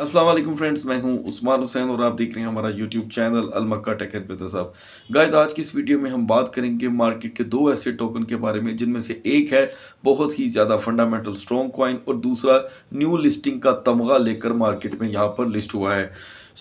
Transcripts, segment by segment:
अस्सलाम वालेकुम फ्रेंड्स, मैं हूं उस्मान हुसैन और आप देख रहे हैं हमारा YouTube channel Al Makkah tech and business hub. Guys, आज की इस वीडियो में हम बात करेंगे मार्केट के दो ऐसे टोकन के बारे में जिनमें से एक है बहुत ही ज़्यादा फंडामेंटल स्ट्रॉन्ग कॉइन और दूसरा न्यू लिस्टिंग का तमगा लेकर मार्केट में यहाँ पर लिस्ट हुआ है।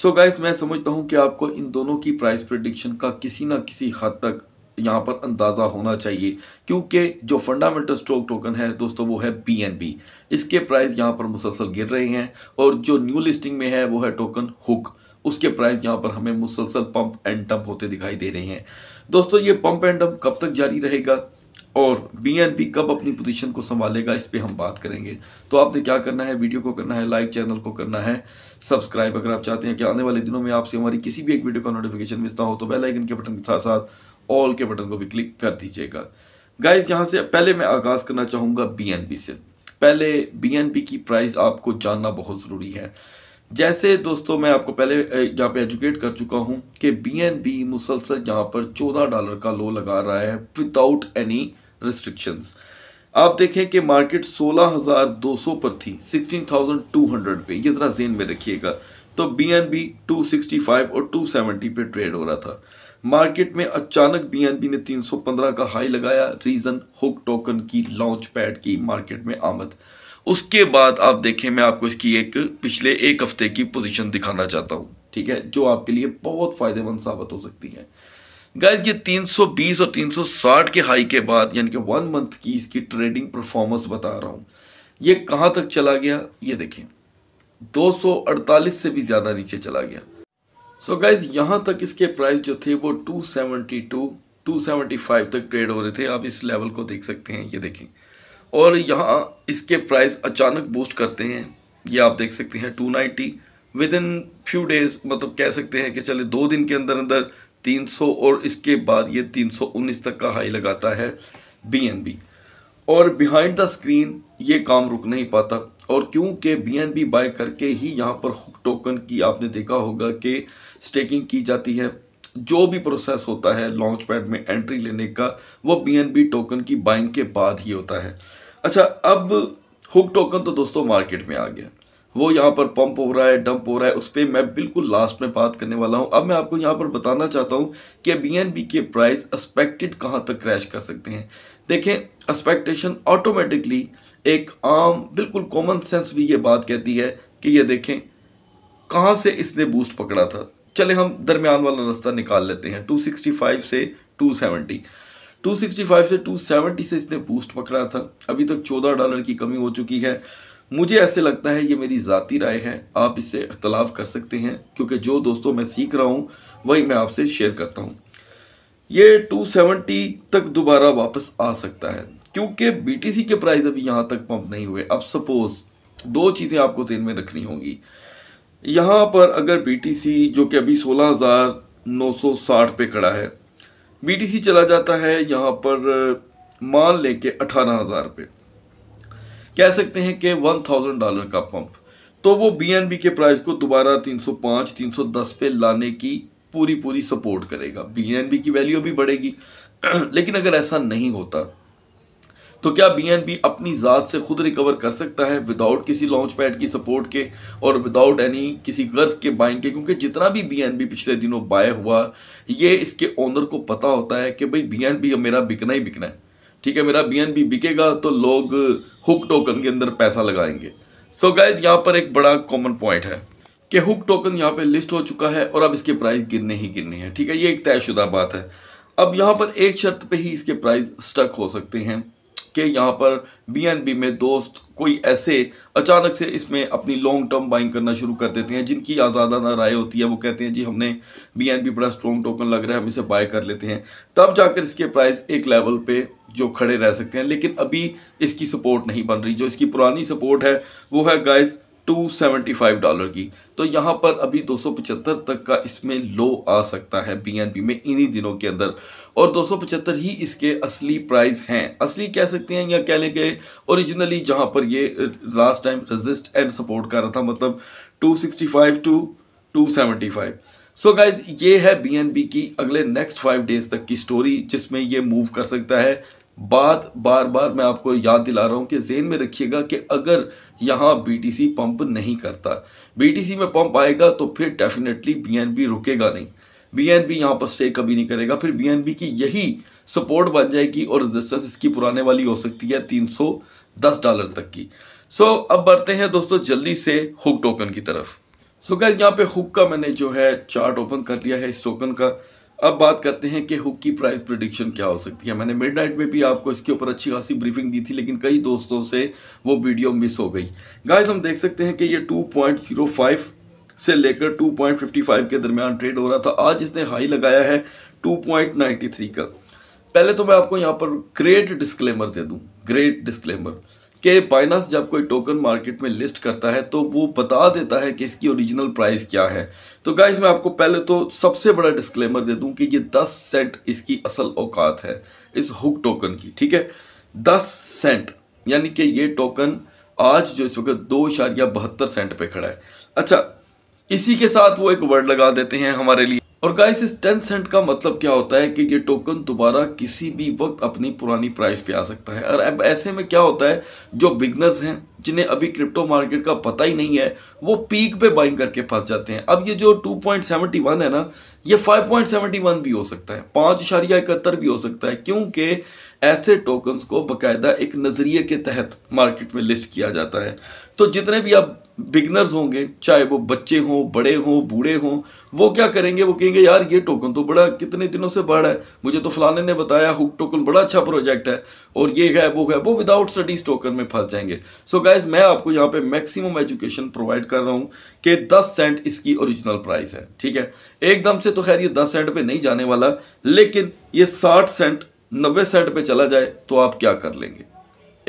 सो गाइस, मैं समझता हूँ कि आपको इन दोनों की प्राइस प्रेडिक्शन का किसी ना किसी हद तक यहाँ पर अंदाज़ा होना चाहिए, क्योंकि जो फंडामेंटल स्ट्रॉन्ग टोकन है दोस्तों वो है BNB। इसके प्राइस यहाँ पर मुसलसल गिर रहे हैं और जो न्यू लिस्टिंग में है वो है टोकन हुक, उसके प्राइस यहाँ पर हमें मुसलसल पंप एंड डंप होते दिखाई दे रहे हैं। दोस्तों, ये पंप एंड डंप कब तक जारी रहेगा और BNB कब अपनी पोजीशन को संभालेगा, इस पर हम बात करेंगे। तो आपने क्या करना है, वीडियो को करना है लाइक, चैनल को करना है सब्सक्राइब। अगर आप चाहते हैं कि आने वाले दिनों में आपसे हमारी किसी भी एक वीडियो का नोटिफिकेशन मिलता हो तो बेल आइकन के बटन के साथ साथ ऑल के बटन को भी क्लिक कर दीजिएगा। गाइस, यहाँ से पहले मैं आगाज़ करना चाहूँगा BNB से। पहले BNB की प्राइस आपको जानना बहुत ज़रूरी है। जैसे दोस्तों मैं आपको पहले यहाँ पे एजुकेट कर चुका हूँ कि BNB मुसलसल यहाँ पर $14 का लो लगा रहा है विदाउट एनी रिस्ट्रिक्शंस। आप देखें कि मार्केट 16,200 पर थी, 16,200 पे, ये ज़रा जेन में रखिएगा। तो BNB 265 और 270 पे ट्रेड हो रहा था। मार्केट में अचानक BNB ने 315 का हाई लगाया, रीज़न हुक टोकन की लॉन्च पैड की मार्केट में आमद। उसके बाद आप देखें, मैं आपको इसकी एक पिछले एक हफ्ते की पोजीशन दिखाना चाहता हूं, ठीक है, जो आपके लिए बहुत फ़ायदेमंद साबित हो सकती है। गाइस, ये 320 और 360 के हाई के बाद यानी कि 1 मंथ की इसकी ट्रेडिंग परफॉर्मेंस बता रहा हूं। ये कहां तक चला गया, ये देखें 248 से भी ज़्यादा नीचे चला गया। सो गाइस, यहाँ तक इसके प्राइस जो थे वो 272, 275 तक ट्रेड हो रहे थे। आप इस लेवल को देख सकते हैं, ये देखें, और यहाँ इसके प्राइस अचानक बूस्ट करते हैं, ये आप देख सकते हैं 290 विद इन फ्यू डेज़, मतलब कह सकते हैं कि चले 2 दिन के अंदर अंदर 300 और इसके बाद ये 319 तक का हाई लगाता है BNB। और बिहाइंड द स्क्रीन ये काम रुक नहीं पाता, और क्योंकि BNB बाय करके ही यहाँ पर हुक टोकन की आपने देखा होगा कि स्टेकिंग की जाती है। जो भी प्रोसेस होता है लॉन्च पैड में एंट्री लेने का वो BNB टोकन की बाइंग के बाद ही होता है। अच्छा, अब हुक टोकन तो दोस्तों मार्केट में आ गया, वो यहाँ पर पंप हो रहा है, डंप हो रहा है, उस पर मैं बिल्कुल लास्ट में बात करने वाला हूँ। अब मैं आपको यहाँ पर बताना चाहता हूँ कि BNB के प्राइस एक्सपेक्टेड कहाँ तक क्रैश कर सकते हैं। देखें, एक्सपेक्टेशन ऑटोमेटिकली एक आम बिल्कुल कॉमन सेंस भी ये बात कहती है कि ये देखें कहाँ से इसने बूस्ट पकड़ा था। चले हम दरमियान वाला रास्ता निकाल लेते हैं, 265 से 270, 265 से 270 से इसने बूस्ट पकड़ा था। अभी तक $14 की कमी हो चुकी है। मुझे ऐसे लगता है, ये मेरी ज़ाती राय है, आप इससे इख्तलाफ कर सकते हैं, क्योंकि जो दोस्तों मैं सीख रहा हूँ वही मैं आपसे शेयर करता हूँ। ये 270 तक दोबारा वापस आ सकता है क्योंकि BTC के प्राइस अभी यहाँ तक पंप नहीं हुए। अब सपोज़ दो चीज़ें आपको ज़हन में रखनी होंगी। यहाँ पर अगर BTC जो कि अभी 16,960 पे खड़ा है, BTC चला जाता है यहाँ पर मान लेके 18,000 पे, कह सकते हैं कि $1,000 का पंप, तो वो BNB के प्राइस को दोबारा 305, 310 पे लाने की पूरी सपोर्ट करेगा। BNB की वैल्यू भी बढ़ेगी। लेकिन अगर ऐसा नहीं होता तो क्या BNB अपनी ज़ात से खुद रिकवर कर सकता है विदाउट किसी लॉन्च पैड की सपोर्ट के और विदाउट एनी किसी गर्ज के बाइंग के? क्योंकि जितना भी BNB पिछले दिनों बाय हुआ, ये इसके ओनर को पता होता है कि भाई BNB मेरा बिकना ही बिकना है, ठीक है, मेरा BNB बिकेगा तो लोग हुक टोकन के अंदर पैसा लगाएंगे। सो गाइज, यहाँ पर एक बड़ा कॉमन पॉइंट है कि हुक टोकन यहाँ पर लिस्ट हो चुका है और अब इसके प्राइस गिरने ही गिरने हैं, ठीक है, ये एक तयशुदा बात है। अब यहाँ पर एक शर्त पर ही इसके प्राइस स्टक हो सकते हैं कि यहाँ पर BNB में दोस्त कोई ऐसे अचानक से इसमें अपनी लॉन्ग टर्म बाइंग करना शुरू कर देते हैं जिनकी आज़ादाना राय होती है। वो कहते हैं जी हमने BNB बड़ा स्ट्रॉन्ग टोकन लग रहा है, हम इसे बाय कर लेते हैं, तब जाकर इसके प्राइस एक लेवल पे जो खड़े रह सकते हैं। लेकिन अभी इसकी सपोर्ट नहीं बन रही। जो इसकी पुरानी सपोर्ट है वो है गाइस $275 की, तो यहाँ पर अभी 275 तक का इसमें लो आ सकता है BNB में इन्हीं दिनों के अंदर, और 275 ही इसके असली प्राइस हैं, असली कह सकते हैं या कह लें कि ओरिजिनली जहाँ पर ये last time resist and support कर रहा था, मतलब 265 टू 275। सो गाइज, ये है BNB की अगले नेक्स्ट 5 डेज तक की स्टोरी जिसमें ये मूव कर सकता है बात बार बार मैं आपको याद दिला रहा हूँ कि जेहन में रखिएगा कि अगर यहाँ BTC पंप नहीं करता, BTC में पंप आएगा तो फिर डेफिनेटली BNB रुकेगा नहीं, BNB यहाँ पर स्टे कभी नहीं करेगा। फिर BNB की यही सपोर्ट बन जाएगी और रेजिस्टेंस इसकी पुराने वाली हो सकती है $310 तक की। सो अब बढ़ते हैं दोस्तों जल्दी से हुक टोकन की तरफ। सो गाइस यहाँ पे हुक का मैंने जो है चार्ट ओपन कर लिया है इस टोकन का। अब बात करते हैं कि हुक की प्राइस प्रेडिक्शन क्या हो सकती है। मैंने मिडनाइट में भी आपको इसके ऊपर अच्छी खासी ब्रीफिंग दी थी, लेकिन कई दोस्तों से वो वीडियो मिस हो गई। गाइस हम देख सकते हैं कि ये 2.05 से लेकर 2.55 के दरमियान ट्रेड हो रहा था। आज इसने हाई लगाया है 2.93 का। पहले तो मैं आपको यहाँ पर ग्रेट डिस्क्लेमर दे दूँ, ग्रेट डिस्क्लेमर कि बाइनेंस जब कोई टोकन मार्केट में लिस्ट करता है तो वो बता देता है कि इसकी ओरिजिनल प्राइस क्या है। तो गाइस मैं आपको पहले तो सबसे बड़ा डिस्क्लेमर दे दूं कि ये 10 सेंट इसकी असल औकात है इस हुक टोकन की, ठीक है, 10 सेंट। यानी कि ये टोकन आज जो इस वक्त 2.72 सेंट पे खड़ा है। अच्छा, इसी के साथ वो एक वर्ड लगा देते हैं हमारे लिए। और गाइस इस 10 सेंट का मतलब क्या होता है कि ये टोकन दोबारा किसी भी वक्त अपनी पुरानी प्राइस पे आ सकता है। और अब ऐसे में क्या होता है, जो बिगनर्स हैं जिन्हें अभी क्रिप्टो मार्केट का पता ही नहीं है, वो पीक पे बाइंग करके फंस जाते हैं। अब ये जो 2.71 है ना, ये 5.71 भी हो सकता है, 5.71 भी हो सकता है, क्योंकि ऐसे टोकन्स को बाकायदा एक नज़रिए के तहत मार्केट में लिस्ट किया जाता है। तो जितने भी आप बिगनर्स होंगे, चाहे वो बच्चे हों, बड़े हों, बूढ़े हों, वो क्या करेंगे, वो कहेंगे यार ये टोकन तो बड़ा कितने दिनों से बढ़ रहा है, मुझे तो फलाने ने बताया हुक टोकन बड़ा अच्छा प्रोजेक्ट है और ये है वो है, वो विदाउट स्टडीज टोकन में फंस जाएंगे। सो गाइज मैं आपको यहाँ पे मैक्सिमम एजुकेशन प्रोवाइड कर रहा हूँ कि 10 सेंट इसकी ओरिजिनल प्राइस है, ठीक है। एकदम से तो खैर ये 10 सेंट पे नहीं जाने वाला, लेकिन ये 60 सेंट 90 सेंट पे चला जाए तो आप क्या कर लेंगे,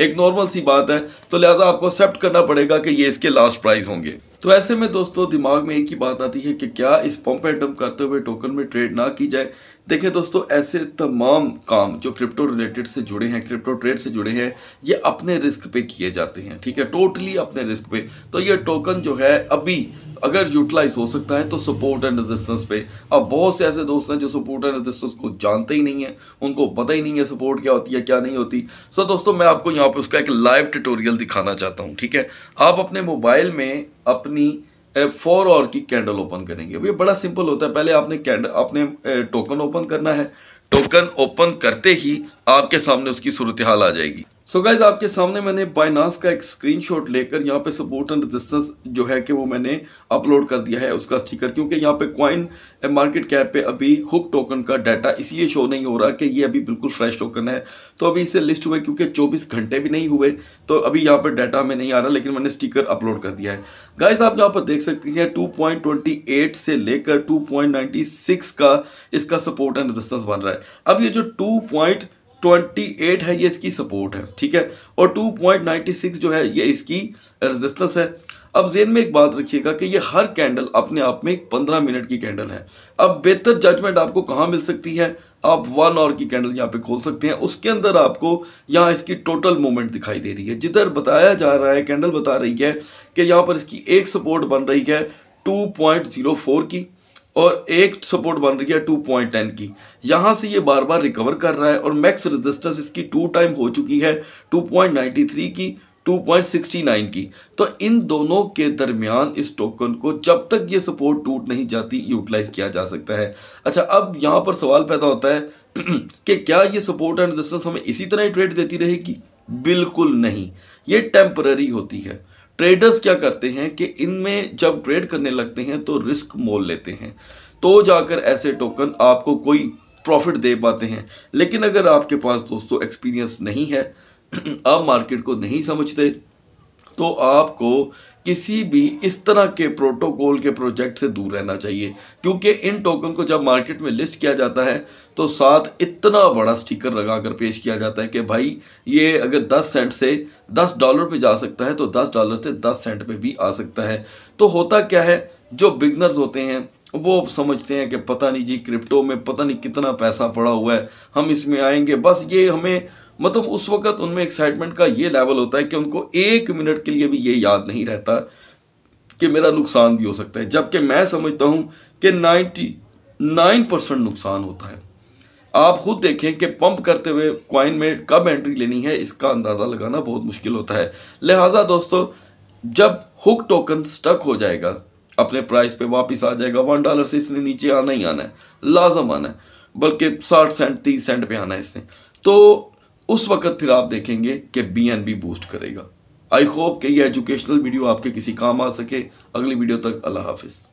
एक नॉर्मल सी बात है। तो लिहाजा आपको एक्सेप्ट करना पड़ेगा कि ये इसके लास्ट प्राइस होंगे। तो ऐसे में दोस्तों दिमाग में एक ही बात आती है कि क्या इस पंप एंड डंप करते हुए टोकन में ट्रेड ना की जाए। देखें दोस्तों, ऐसे तमाम काम जो क्रिप्टो रिलेटेड से जुड़े हैं, क्रिप्टो ट्रेड से जुड़े हैं, ये अपने रिस्क पे किए जाते हैं, ठीक है, टोटली अपने रिस्क पे। तो ये टोकन जो है अभी अगर यूटिलाइज हो सकता है तो सपोर्ट एंड रेजिस्टेंस पे। अब बहुत से ऐसे दोस्त हैं जो सपोर्ट एंड रेजिस्टेंस को जानते ही नहीं है, उनको पता ही नहीं है सपोर्ट क्या होती है क्या नहीं होती। सो दोस्तों मैं आपको यहाँ पर उसका एक लाइव ट्यूटोरियल दिखाना चाहता हूँ, ठीक है। आप अपने मोबाइल में अपनी 4 आवर की कैंडल ओपन करेंगे। ये बड़ा सिंपल होता है, पहले आपने टोकन ओपन करना है। टोकन ओपन करते ही आपके सामने उसकी सूरत हाल आ जाएगी। सो गाइज आपके सामने मैंने बाइनेंस का एक स्क्रीनशॉट लेकर यहाँ पे सपोर्ट एंड रेजिस्टेंस जो है कि वो मैंने अपलोड कर दिया है उसका स्टिकर, क्योंकि यहाँ पे कॉइन मार्केट कैप पे अभी हुक टोकन का डाटा इसलिए शो नहीं हो रहा कि ये अभी बिल्कुल फ्रेश टोकन है। तो अभी इसे लिस्ट हुए क्योंकि 24 घंटे भी नहीं हुए, तो अभी यहाँ पर डाटा हमें नहीं आ रहा, लेकिन मैंने स्टिकर अपलोड कर दिया है। गाइज आप यहाँ पर देख सकते हैं 2.28 से लेकर 2.96 का इसका सपोर्ट एंड रेजिस्टेंस बन रहा है। अब ये जो 2.28 है ये इसकी सपोर्ट है, ठीक है, और 2.96 जो है ये इसकी रेजिस्टेंस है। अब जेन में एक बात रखिएगा कि ये हर कैंडल अपने आप में एक 15 मिनट की कैंडल है। अब बेहतर जजमेंट आपको कहाँ मिल सकती है, आप 1 आवर की कैंडल यहाँ पे खोल सकते हैं, उसके अंदर आपको यहाँ इसकी टोटल मूवमेंट दिखाई दे रही है। जिधर बताया जा रहा है, कैंडल बता रही है कि यहाँ पर इसकी एक सपोर्ट बन रही है 2.04 की और एक सपोर्ट बन रही है 2.10 की। यहाँ से ये बार बार रिकवर कर रहा है और मैक्स रेजिस्टेंस इसकी 2 टाइम हो चुकी है, 2.93 की, 2.69 की। तो इन दोनों के दरमियान इस टोकन को जब तक ये सपोर्ट टूट नहीं जाती यूटिलाइज किया जा सकता है। अच्छा, अब यहाँ पर सवाल पैदा होता है कि क्या ये सपोर्ट एंड रेजिस्टेंस हमें इसी तरह ही ट्रेड देती रहेगी? बिल्कुल नहीं, ये टेम्पररी होती है। ट्रेडर्स क्या करते हैं कि इनमें जब ट्रेड करने लगते हैं तो रिस्क मोल लेते हैं, तो जाकर ऐसे टोकन आपको कोई प्रॉफिट दे पाते हैं। लेकिन अगर आपके पास दोस्तों एक्सपीरियंस नहीं है, आप मार्केट को नहीं समझते, तो आपको किसी भी इस तरह के प्रोटोकॉल के प्रोजेक्ट से दूर रहना चाहिए, क्योंकि इन टोकन को जब मार्केट में लिस्ट किया जाता है तो साथ इतना बड़ा स्टिकर लगाकर पेश किया जाता है कि भाई ये अगर 10 सेंट से $10 पे जा सकता है तो $10 से 10 सेंट पे भी आ सकता है। तो होता क्या है, जो बिगनर्स होते हैं वो समझते हैं कि पता नहीं जी क्रिप्टो में पता नहीं कितना पैसा पड़ा हुआ है, हम इसमें आएंगे, बस ये हमें मतलब उस वक्त उनमें एक्साइटमेंट का ये लेवल होता है कि उनको 1 मिनट के लिए भी ये याद नहीं रहता कि मेरा नुकसान भी हो सकता है। जबकि मैं समझता हूँ कि 99% नुकसान होता है। आप खुद देखें कि पंप करते हुए कॉइन में कब एंट्री लेनी है, इसका अंदाज़ा लगाना बहुत मुश्किल होता है। लिहाजा दोस्तों, जब हुक टोकन स्टक हो जाएगा अपने प्राइस पे वापस आ जाएगा, $1 से इसने नीचे आना ही आना है, लाजम आना है, बल्कि 60 सेंट 30 सेंट पे आना है इसने, तो उस वक्त फिर आप देखेंगे कि BNB बूस्ट करेगा। आई होप कि यह एजुकेशनल वीडियो आपके किसी काम आ सके। अगली वीडियो तक अल्लाह हाफिज़।